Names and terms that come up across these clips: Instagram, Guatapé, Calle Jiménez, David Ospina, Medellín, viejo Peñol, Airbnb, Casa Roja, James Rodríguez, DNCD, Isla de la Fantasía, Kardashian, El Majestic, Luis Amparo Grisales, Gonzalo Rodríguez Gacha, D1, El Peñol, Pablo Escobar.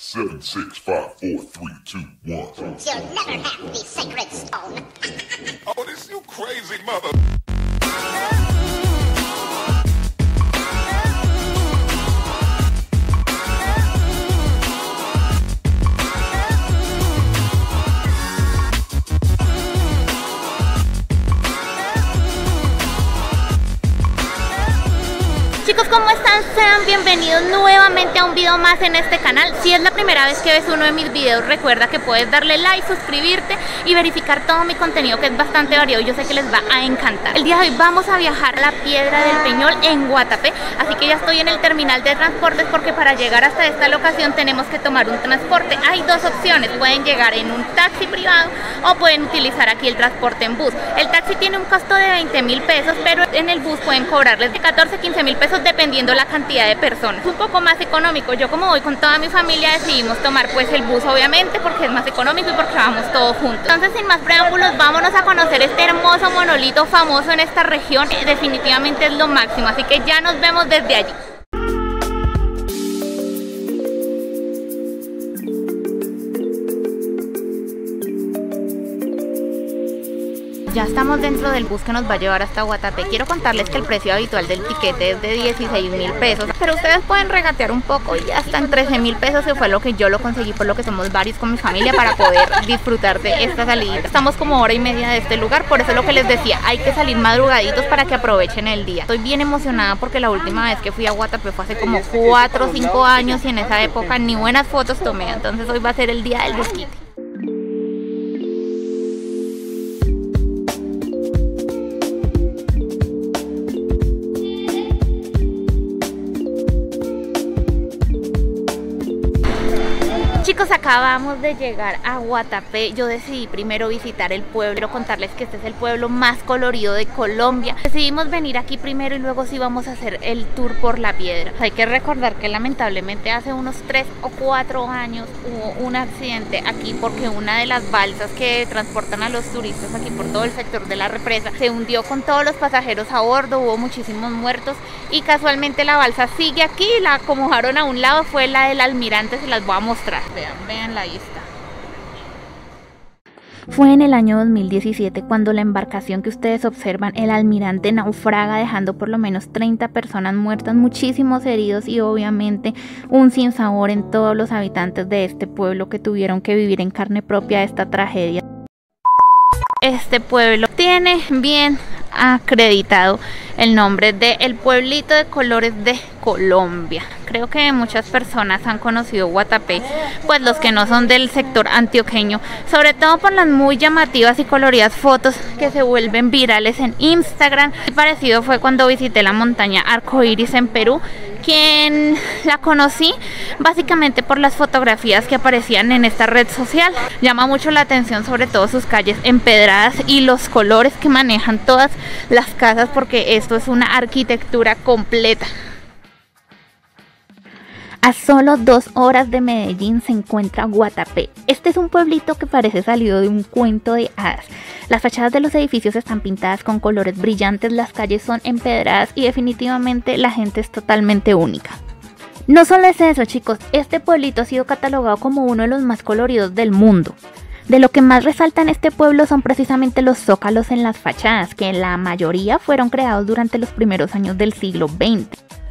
7, 6, 5, 4, 3, 2, 1. You'll never have the sacred stone. Oh, this you crazy mother. Chicos, ¿cómo están? Sean bienvenidos nuevamente a un video más en este canal. Si es la primera vez que ves uno de mis videos, recuerda que puedes darle like, suscribirte y verificar todo mi contenido, que es bastante variado y yo sé que les va a encantar. El día de hoy vamos a viajar a la Piedra del Peñol en Guatapé, así que ya estoy en el terminal de transportes porque para llegar hasta esta locación tenemos que tomar un transporte. Hay dos opciones, pueden llegar en un taxi privado o pueden utilizar aquí el transporte en bus. El taxi tiene un costo de 20.000 pesos, pero en el bus pueden cobrarles de 14 a 15.000 pesos dependiendo la cantidad de personas. Es un poco más económico. Yo, como voy con toda mi familia, decidimos tomar pues el bus, obviamente, porque es más económico y porque vamos todos juntos. Entonces, sin más preámbulos, vámonos a conocer este hermoso monolito famoso en esta región. Definitivamente es lo máximo, así que ya nos vemos desde allí. Ya estamos dentro del bus que nos va a llevar hasta Guatapé. Quiero contarles que el precio habitual del tiquete es de 16.000 pesos, pero ustedes pueden regatear un poco y hasta en 13.000 pesos, que fue lo que yo lo conseguí, por lo que somos varios con mi familia para poder disfrutar de esta salida. Estamos como hora y media de este lugar, por eso lo que les decía, hay que salir madrugaditos para que aprovechen el día. Estoy bien emocionada porque la última vez que fui a Guatapé fue hace como 4 o 5 años y en esa época ni buenas fotos tomé, entonces hoy va a ser el día del desquite. Chicos, acabamos de llegar a Guatapé. Yo decidí primero visitar el pueblo. Quiero contarles que este es el pueblo más colorido de Colombia. Decidimos venir aquí primero y luego sí vamos a hacer el tour por la piedra. Hay que recordar que lamentablemente hace unos 3 o 4 años hubo un accidente aquí porque una de las balsas que transportan a los turistas aquí por todo el sector de la represa se hundió con todos los pasajeros a bordo, hubo muchísimos muertos y casualmente la balsa sigue aquí. La acomodaron a un lado, fue la del almirante, se las voy a mostrar. Vean la vista. Fue en el año 2017 cuando la embarcación que ustedes observan, el almirante, naufraga dejando por lo menos 30 personas muertas, muchísimos heridos y obviamente un sinsabor en todos los habitantes de este pueblo que tuvieron que vivir en carne propia esta tragedia. Este pueblo tiene bien acreditado el nombre de El Pueblito de Colores de Colombia. Creo que muchas personas han conocido Guatapé, pues los que no son del sector antioqueño, sobre todo por las muy llamativas y coloridas fotos que se vuelven virales en Instagram. Parecido fue cuando visité la montaña Arcoíris en Perú, quien la conocí básicamente por las fotografías que aparecían en esta red social. Llama mucho la atención sobre todo sus calles empedradas y los colores que manejan todas las casas, porque esto es una arquitectura completa. A solo 2 horas de Medellín se encuentra Guatapé. Este es un pueblito que parece salido de un cuento de hadas. Las fachadas de los edificios están pintadas con colores brillantes, las calles son empedradas y definitivamente la gente es totalmente única. No solo es eso, chicos, este pueblito ha sido catalogado como uno de los más coloridos del mundo. De lo que más resalta en este pueblo son precisamente los zócalos en las fachadas, que en la mayoría fueron creados durante los primeros años del siglo XX.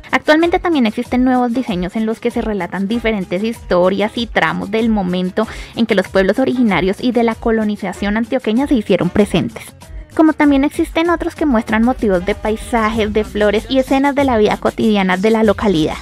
Actualmente también existen nuevos diseños en los que se relatan diferentes historias y tramos del momento en que los pueblos originarios y de la colonización antioqueña se hicieron presentes. Como también existen otros que muestran motivos de paisajes, de flores y escenas de la vida cotidiana de la localidad.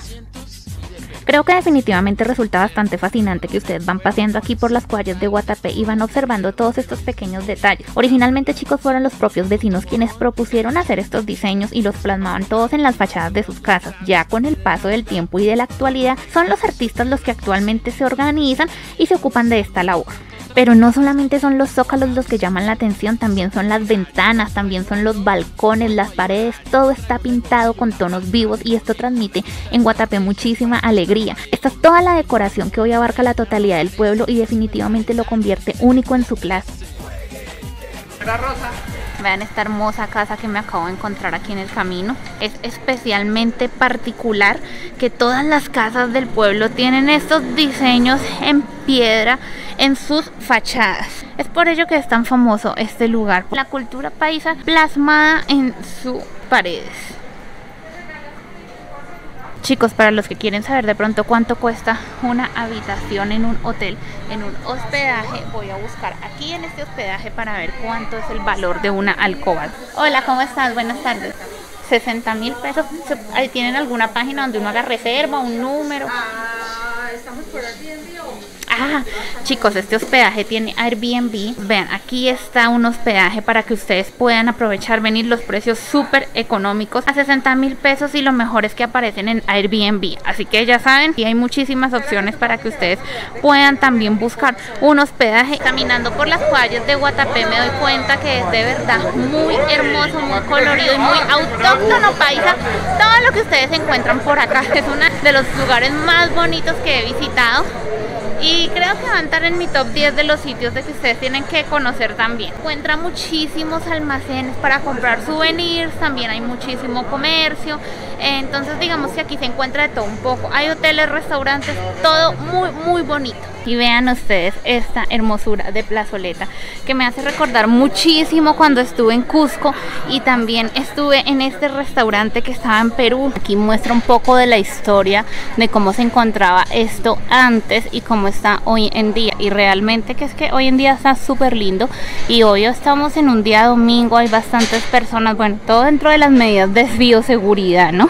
Creo que definitivamente resulta bastante fascinante que ustedes van paseando aquí por las calles de Guatapé y van observando todos estos pequeños detalles. Originalmente, chicos, fueron los propios vecinos quienes propusieron hacer estos diseños y los plasmaban todos en las fachadas de sus casas. Ya con el paso del tiempo y de la actualidad, son los artistas los que actualmente se organizan y se ocupan de esta labor. Pero no solamente son los zócalos los que llaman la atención, también son las ventanas, también son los balcones, las paredes, todo está pintado con tonos vivos y esto transmite en Guatapé muchísima alegría. Esta es toda la decoración que hoy abarca la totalidad del pueblo y definitivamente lo convierte único en su clase. La rosa. Vean esta hermosa casa que me acabo de encontrar aquí en el camino. Es especialmente particular que todas las casas del pueblo tienen estos diseños en piedra en sus fachadas. Es por ello que es tan famoso este lugar, la cultura paisa plasmada en sus paredes. Chicos, para los que quieren saber de pronto cuánto cuesta una habitación en un hotel, en un hospedaje, voy a buscar aquí en este hospedaje para ver cuánto es el valor de una alcoba. Hola, ¿cómo estás? Buenas tardes. 60.000 pesos. ¿Ahí tienen alguna página donde uno haga reserva, un número? Estamos por Airbnb. Ah, chicos, este hospedaje tiene Airbnb. Vean, aquí está un hospedaje para que ustedes puedan aprovechar, venir, los precios súper económicos a 60.000 pesos, y lo mejor es que aparecen en Airbnb. Así que ya saben, y hay muchísimas opciones para que ustedes puedan también buscar un hospedaje. Caminando por las calles de Guatapé me doy cuenta que es de verdad muy hermoso, muy colorido y muy autóctono paisa. Todo lo que ustedes encuentran por acá es uno de los lugares más bonitos que he visitado. Y creo que va a estar en mi top 10 de los sitios de que ustedes tienen que conocer también. Encuentra muchísimos almacenes para comprar souvenirs, también hay muchísimo comercio. Entonces digamos que aquí se encuentra de todo un poco. Hay hoteles, restaurantes, todo muy muy bonito. Y vean ustedes esta hermosura de plazoleta que me hace recordar muchísimo cuando estuve en Cusco, y también estuve en este restaurante que estaba en Perú. Aquí muestra un poco de la historia de cómo se encontraba esto antes y cómo está hoy en día, y realmente que es que hoy en día está súper lindo. Y hoy estamos en un día domingo, hay bastantes personas, bueno, todo dentro de las medidas de bioseguridad, ¿no?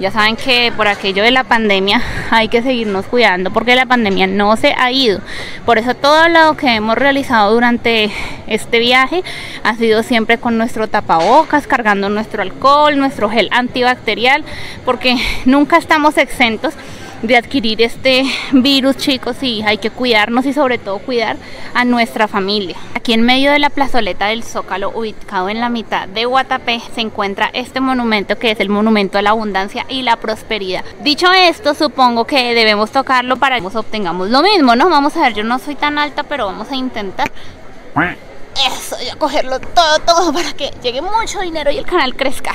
Ya saben que por aquello de la pandemia hay que seguirnos cuidando, porque la pandemia no se ha ido. Por eso todo lo que hemos realizado durante este viaje ha sido siempre con nuestro tapabocas, cargando nuestro alcohol, nuestro gel antibacterial, porque nunca estamos exentos de adquirir este virus, chicos, y hay que cuidarnos, y sobre todo cuidar a nuestra familia. Aquí en medio de la plazoleta del Zócalo, ubicado en la mitad de Guatapé, se encuentra este monumento que es el monumento a la abundancia y la prosperidad. Dicho esto, supongo que debemos tocarlo para que obtengamos lo mismo, ¿no? Vamos a ver, yo no soy tan alta, pero vamos a intentar. Eso, voy a cogerlo todo, todo, para que llegue mucho dinero y el canal crezca.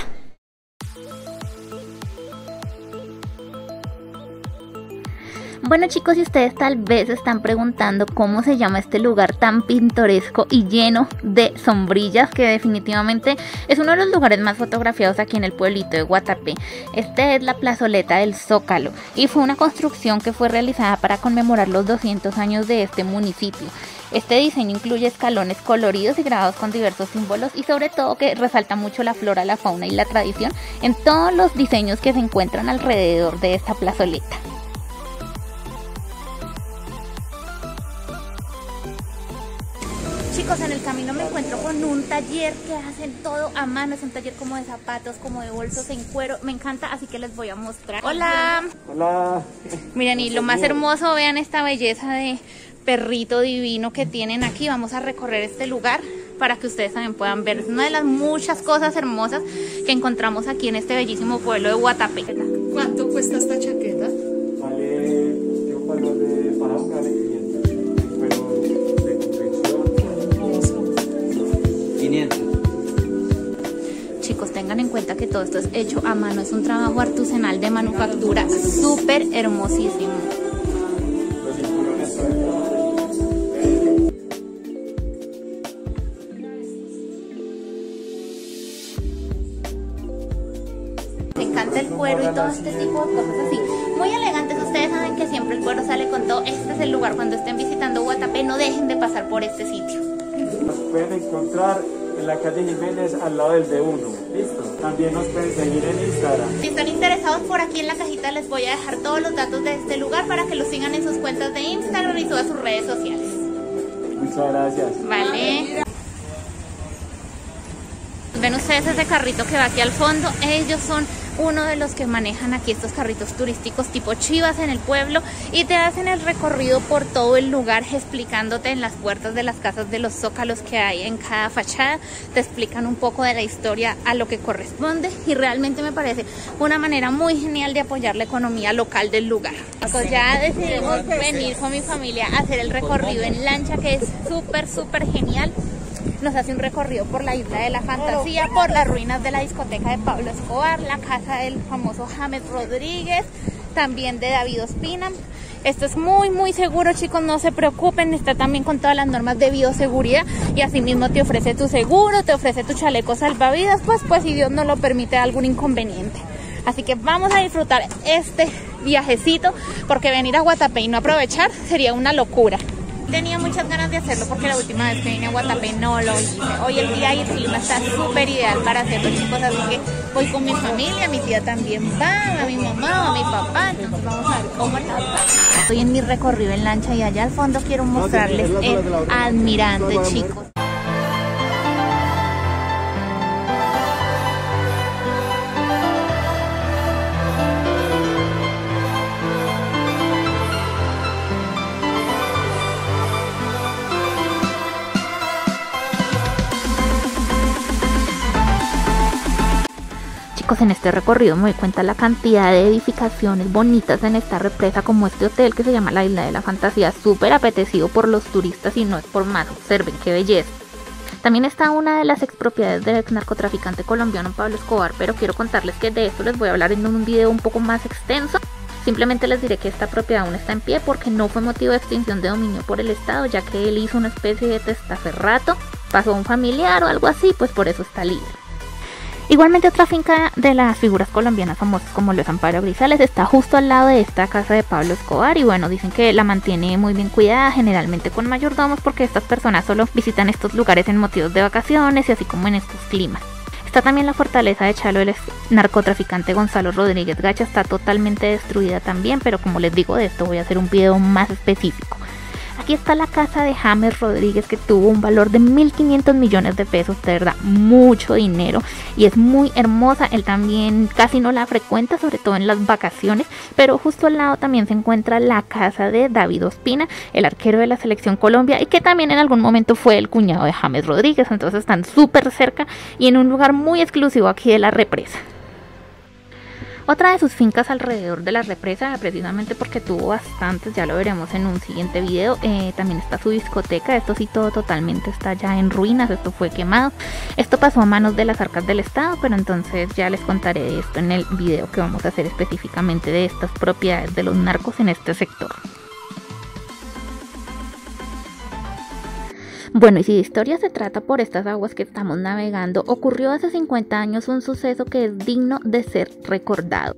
Bueno, chicos, y ustedes tal vez están preguntando cómo se llama este lugar tan pintoresco y lleno de sombrillas, que definitivamente es uno de los lugares más fotografiados aquí en el pueblito de Guatapé. Esta es la plazoleta del Zócalo, y fue una construcción que fue realizada para conmemorar los 200 años de este municipio. Este diseño incluye escalones coloridos y grabados con diversos símbolos, y sobre todo que resalta mucho la flora, la fauna y la tradición en todos los diseños que se encuentran alrededor de esta plazoleta. Chicos, en el camino me encuentro con un taller que hacen todo a mano. Es un taller como de zapatos, como de bolsos en cuero. Me encanta, así que les voy a mostrar. ¡Hola! ¡Hola! Miren, y lo más hermoso, vean esta belleza de perrito divino que tienen aquí. Vamos a recorrer este lugar para que ustedes también puedan ver. Es una de las muchas cosas hermosas que encontramos aquí en este bellísimo pueblo de Guatapé. ¿Cuánto cuesta esta chaqueta? Vale, de un valor de para un gran cliente. Chicos, tengan en cuenta que todo esto es hecho a mano, es un trabajo artesanal de manufactura súper hermosísimo. Me encanta el cuero y todo este tipo de cosas así, muy elegantes. Ustedes saben que siempre el cuero sale con todo. Este es el lugar, cuando estén visitando Guatapé no dejen de pasar por este sitio. Nos pueden encontrar en la calle Jiménez, al lado del D1. ¿Listo? También nos pueden seguir en Instagram. Si están interesados, por aquí en la cajita les voy a dejar todos los datos de este lugar para que los sigan en sus cuentas de Instagram y todas sus redes sociales. Muchas gracias. Vale. Ven ustedes ese carrito que va aquí al fondo. Ellos son uno de los que manejan aquí estos carritos turísticos tipo chivas en el pueblo, y te hacen el recorrido por todo el lugar explicándote en las puertas de las casas de los zócalos que hay en cada fachada, te explican un poco de la historia a lo que corresponde, y realmente me parece una manera muy genial de apoyar la economía local del lugar. Pues ya decidimos venir con mi familia a hacer el recorrido en lancha, que es súper genial. Nos hace un recorrido por la Isla de la Fantasía, por las ruinas de la discoteca de Pablo Escobar, la casa del famoso James Rodríguez, también de David Ospina. Esto es muy seguro, chicos, no se preocupen, está también con todas las normas de bioseguridad, y asimismo te ofrece tu seguro, te ofrece tu chaleco salvavidas, pues si Dios no lo permite algún inconveniente. Así que vamos a disfrutar este viajecito, porque venir a Guatapé y no aprovechar sería una locura. Tenía muchas ganas de hacerlo porque la última vez que vine a Guatapé no lo hice. Hoy el día y el clima está súper ideal para hacerlo, chicos, así que voy con mi familia, mi tía también va, a mi mamá, a mi papá, entonces vamos a ver cómo la pasa. Estoy en mi recorrido en lancha y allá al fondo quiero mostrarles el Almirante, chicos. En este recorrido me doy cuenta de la cantidad de edificaciones bonitas en esta represa, como este hotel que se llama la Isla de la Fantasía, súper apetecido por los turistas y no es por más, observen qué belleza. También está una de las expropiedades del narcotraficante colombiano Pablo Escobar, pero quiero contarles que de esto les voy a hablar en un video un poco más extenso. Simplemente les diré que esta propiedad aún está en pie porque no fue motivo de extinción de dominio por el Estado, ya que él hizo una especie de testaferrato, pasó a un familiar o algo así, pues por eso está libre. Igualmente otra finca de las figuras colombianas famosas como Luis Amparo Grisales está justo al lado de esta casa de Pablo Escobar, y bueno, dicen que la mantiene muy bien cuidada, generalmente con mayordomos, porque estas personas solo visitan estos lugares en motivos de vacaciones y así como en estos climas. Está también la fortaleza de Chalo, el narcotraficante Gonzalo Rodríguez Gacha está totalmente destruida también, pero como les digo, de esto voy a hacer un video más específico. Aquí está la casa de James Rodríguez, que tuvo un valor de 1.500 millones de pesos, de verdad, mucho dinero, y es muy hermosa. Él también casi no la frecuenta, sobre todo en las vacaciones, pero justo al lado también se encuentra la casa de David Ospina, el arquero de la selección Colombia, y que también en algún momento fue el cuñado de James Rodríguez, entonces están súper cerca y en un lugar muy exclusivo aquí de la represa. Otra de sus fincas alrededor de la represa, precisamente porque tuvo bastantes, ya lo veremos en un siguiente video, también está su discoteca. Esto sí, todo totalmente está ya en ruinas, esto fue quemado, esto pasó a manos de las arcas del Estado, pero entonces ya les contaré de esto en el video que vamos a hacer específicamente de estas propiedades de los narcos en este sector. Bueno, y si de historia se trata, por estas aguas que estamos navegando ocurrió hace 50 años un suceso que es digno de ser recordado.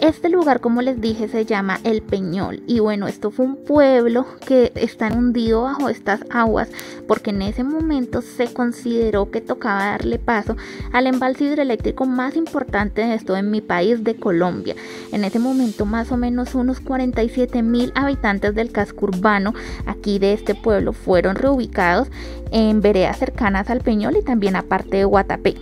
Este lugar, como les dije, se llama El Peñol, y bueno, esto fue un pueblo que está hundido bajo estas aguas porque en ese momento se consideró que tocaba darle paso al embalse hidroeléctrico más importante de esto en mi país, de Colombia. En ese momento más o menos unos 47.000 habitantes del casco urbano aquí de este pueblo fueron reubicados en veredas cercanas al Peñol y también aparte de Guatapé.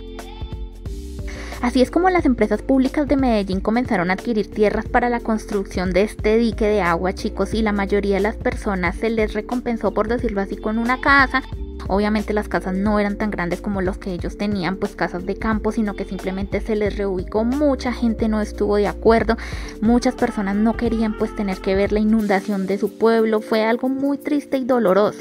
Así es como las empresas públicas de Medellín comenzaron a adquirir tierras para la construcción de este dique de agua, chicos, y la mayoría de las personas se les recompensó, por decirlo así, con una casa. Obviamente las casas no eran tan grandes como los que ellos tenían, pues casas de campo, sino que simplemente se les reubicó. Mucha gente no estuvo de acuerdo, muchas personas no querían pues tener que ver la inundación de su pueblo, fue algo muy triste y doloroso.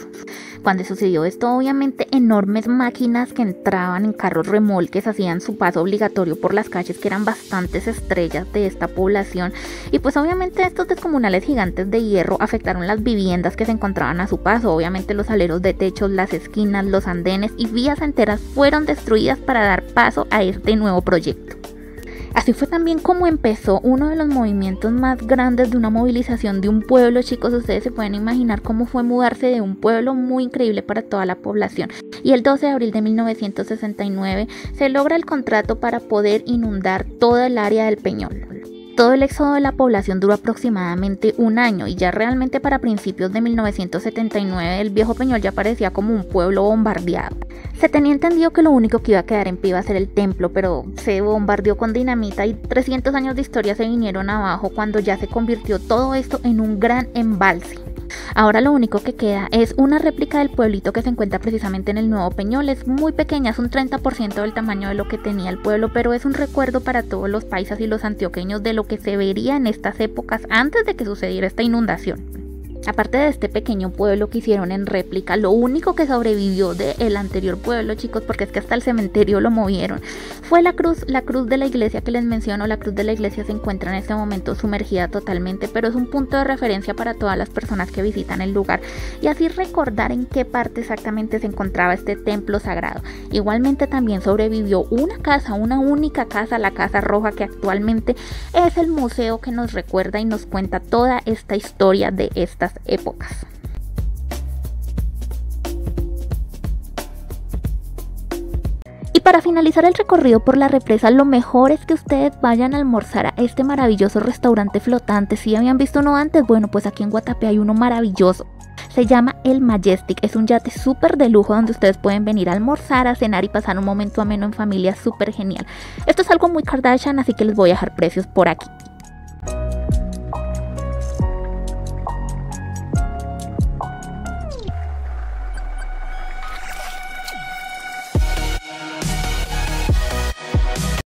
Cuando sucedió esto, obviamente enormes máquinas que entraban en carros remolques hacían su paso obligatorio por las calles, que eran bastantes estrellas de esta población, y pues obviamente estos descomunales gigantes de hierro afectaron las viviendas que se encontraban a su paso. Obviamente los aleros de techos, las esquinas, los andenes y vías enteras fueron destruidas para dar paso a este nuevo proyecto. Así fue también como empezó uno de los movimientos más grandes de una movilización de un pueblo, chicos. Ustedes se pueden imaginar cómo fue mudarse de un pueblo muy increíble para toda la población. Y el 12 de abril de 1969 se logra el contrato para poder inundar toda el área del Peñol. Todo el éxodo de la población duró aproximadamente un año y ya realmente para principios de 1979 el viejo Peñol ya parecía como un pueblo bombardeado. Se tenía entendido que lo único que iba a quedar en pie iba a ser el templo, pero se bombardeó con dinamita y 300 años de historia se vinieron abajo cuando ya se convirtió todo esto en un gran embalse. Ahora lo único que queda es una réplica del pueblito que se encuentra precisamente en el Nuevo Peñol. Es muy pequeña, es un 30% del tamaño de lo que tenía el pueblo, pero es un recuerdo para todos los paisas y los antioqueños de lo que se vería en estas épocas antes de que sucediera esta inundación. Aparte de este pequeño pueblo que hicieron en réplica, lo único que sobrevivió del anterior pueblo, chicos, porque es que hasta el cementerio lo movieron, fue la cruz de la iglesia que les menciono. La cruz de la iglesia se encuentra en este momento sumergida totalmente, pero es un punto de referencia para todas las personas que visitan el lugar y así recordar en qué parte exactamente se encontraba este templo sagrado. Igualmente también sobrevivió una casa, una única casa, la Casa Roja, que actualmente es el museo que nos recuerda y nos cuenta toda esta historia de estas épocas. Y para finalizar el recorrido por la represa, lo mejor es que ustedes vayan a almorzar a este maravilloso restaurante flotante. Si habían visto uno antes, bueno, pues aquí en Guatapé hay uno maravilloso. Se llama El Majestic, es un yate súper de lujo donde ustedes pueden venir a almorzar, a cenar y pasar un momento ameno en familia, súper genial. Esto es algo muy Kardashian, así que les voy a dejar precios por aquí.